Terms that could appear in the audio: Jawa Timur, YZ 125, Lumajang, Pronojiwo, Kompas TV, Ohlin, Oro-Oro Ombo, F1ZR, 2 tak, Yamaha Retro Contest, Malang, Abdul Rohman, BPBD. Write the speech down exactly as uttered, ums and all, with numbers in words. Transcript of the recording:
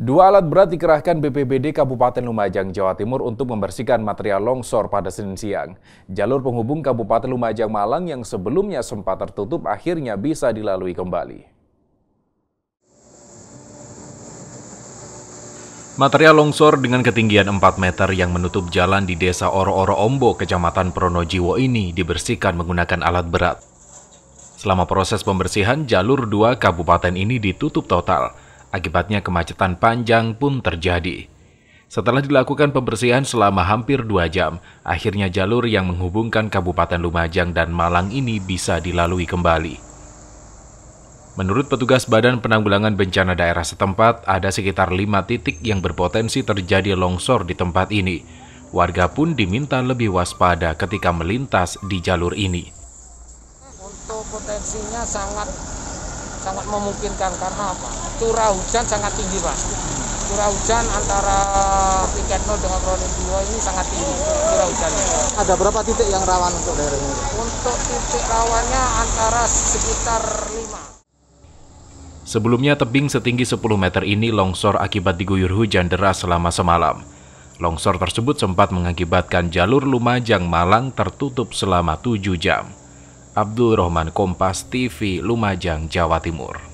Dua alat berat dikerahkan B P B D Kabupaten Lumajang, Jawa Timur untuk membersihkan material longsor pada Senin siang. Jalur penghubung Kabupaten Lumajang Malang yang sebelumnya sempat tertutup akhirnya bisa dilalui kembali. Material longsor dengan ketinggian empat meter yang menutup jalan di Desa Oro-Oro Ombo, Kecamatan Pronojiwo ini dibersihkan menggunakan alat berat. Selama proses pembersihan, jalur dua kabupaten ini ditutup total. Akibatnya kemacetan panjang pun terjadi. Setelah dilakukan pembersihan selama hampir dua jam, akhirnya jalur yang menghubungkan Kabupaten Lumajang dan Malang ini bisa dilalui kembali. Menurut petugas Badan Penanggulangan Bencana Daerah setempat, ada sekitar lima titik yang berpotensi terjadi longsor di tempat ini. Warga pun diminta lebih waspada ketika melintas di jalur ini. Untuk potensinya sangat sangat memungkinkan karena apa? Curah hujan sangat tinggi, Pak. Curah hujan antara titik nol dengan Pronojiwo ini sangat tinggi curah hujannya. Ada berapa titik yang rawan untuk daerah ini? Untuk titik rawannya antara sekitar lima. Sebelumnya tebing setinggi sepuluh meter ini longsor akibat diguyur hujan deras selama semalam. Longsor tersebut sempat mengakibatkan jalur Lumajang Malang tertutup selama tujuh jam. Abdul Rohman, Kompas T V, Lumajang, Jawa Timur.